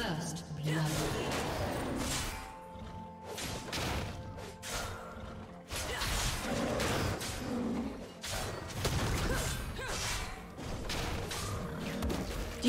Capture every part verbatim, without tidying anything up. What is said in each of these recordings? First blood. Do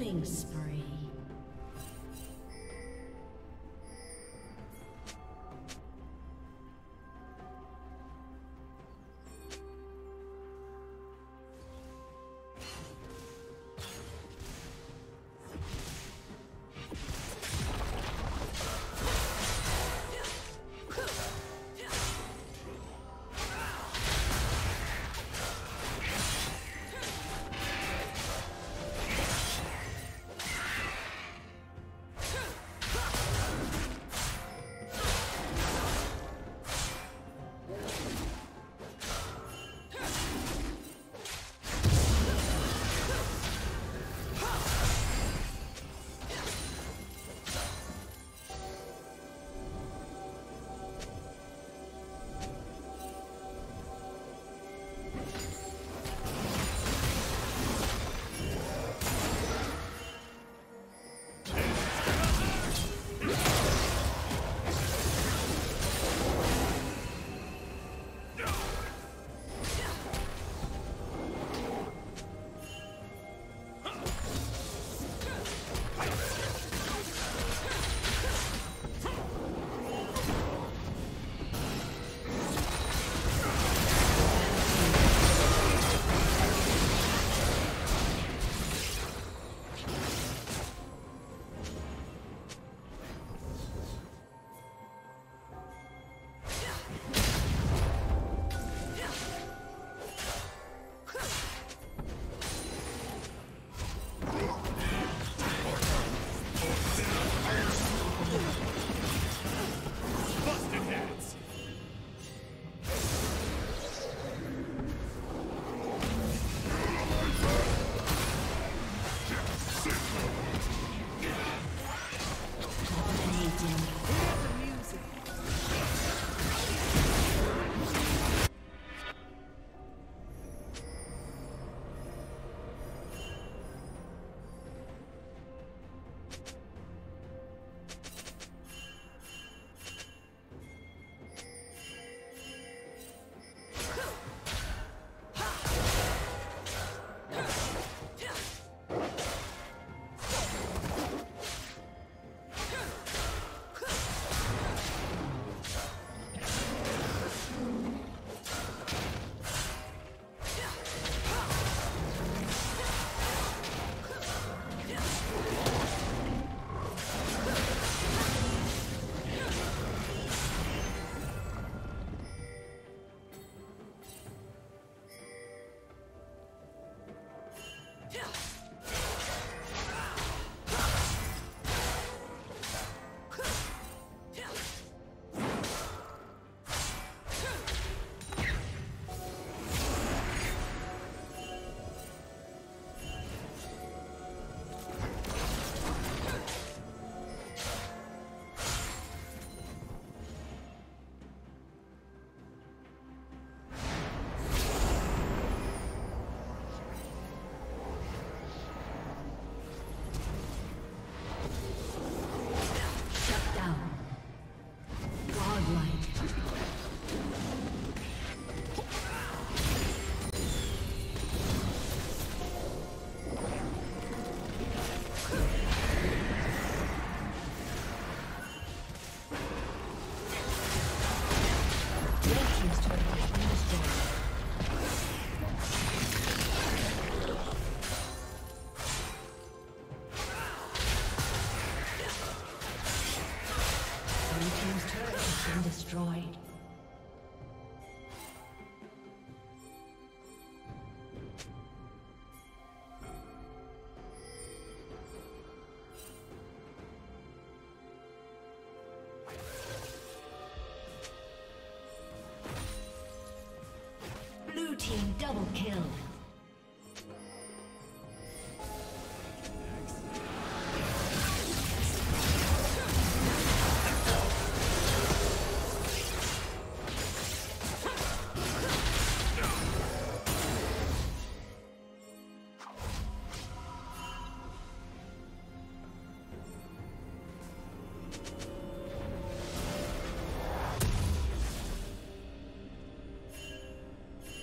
Killing spree. Team double kill.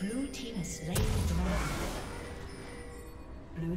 Blue team has slain the dragon. Blue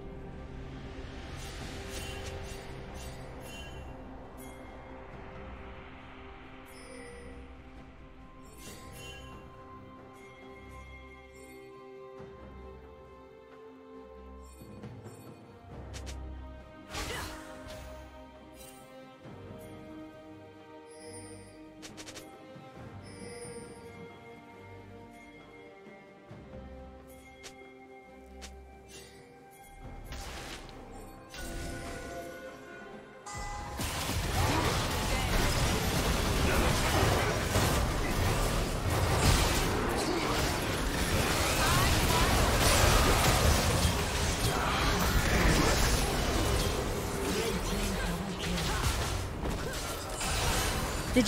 Did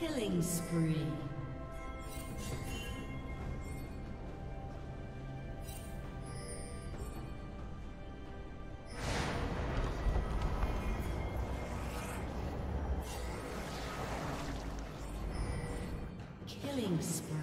Killing spree. Killing spree.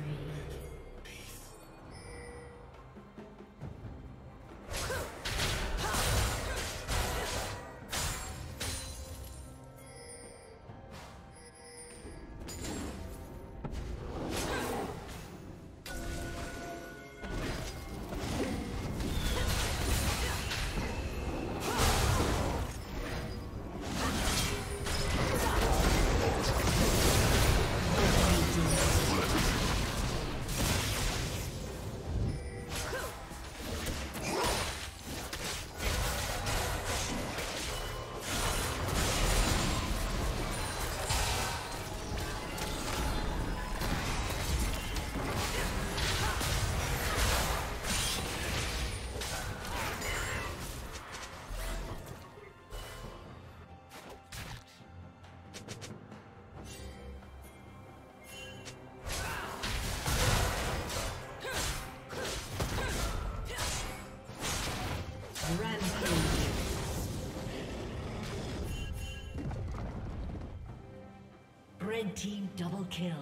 Red team double kill.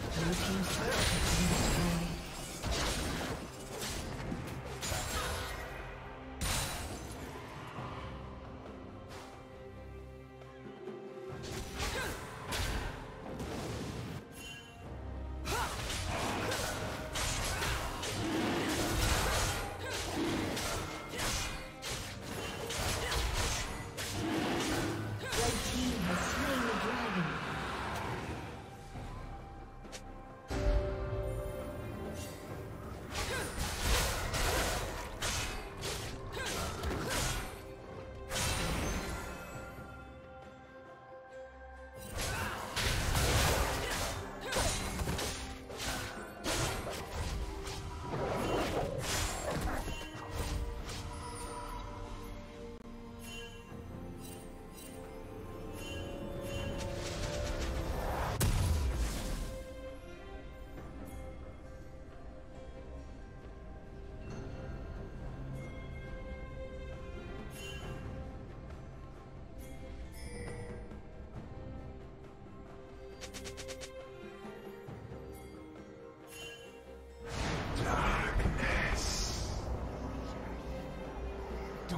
Blue team's turret has been destroyed.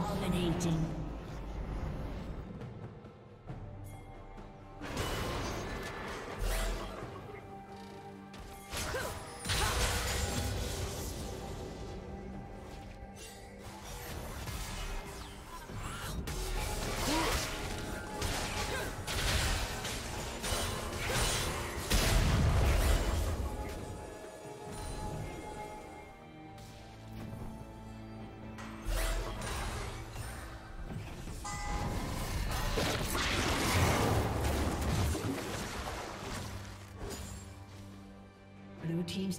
Dominating. Team's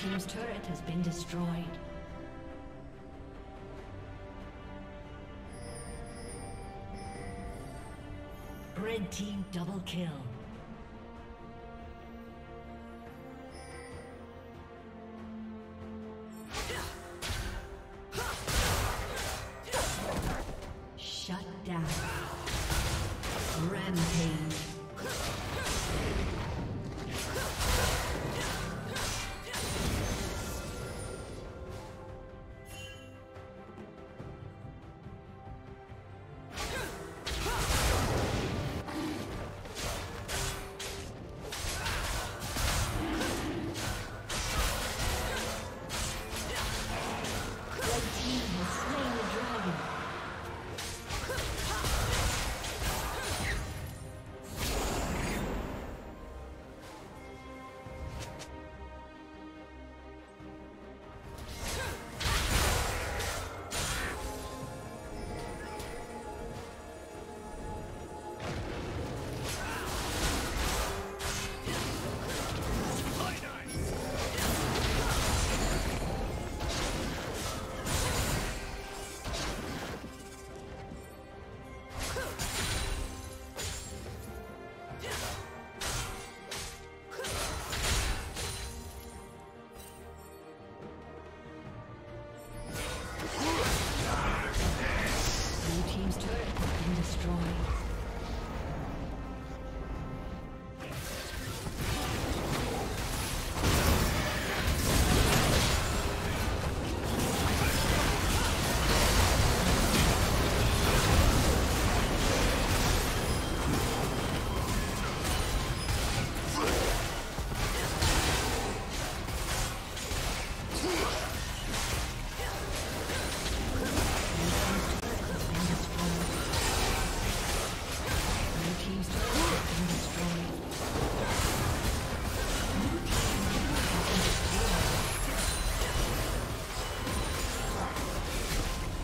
Team's turret has been destroyed. Red team double kill.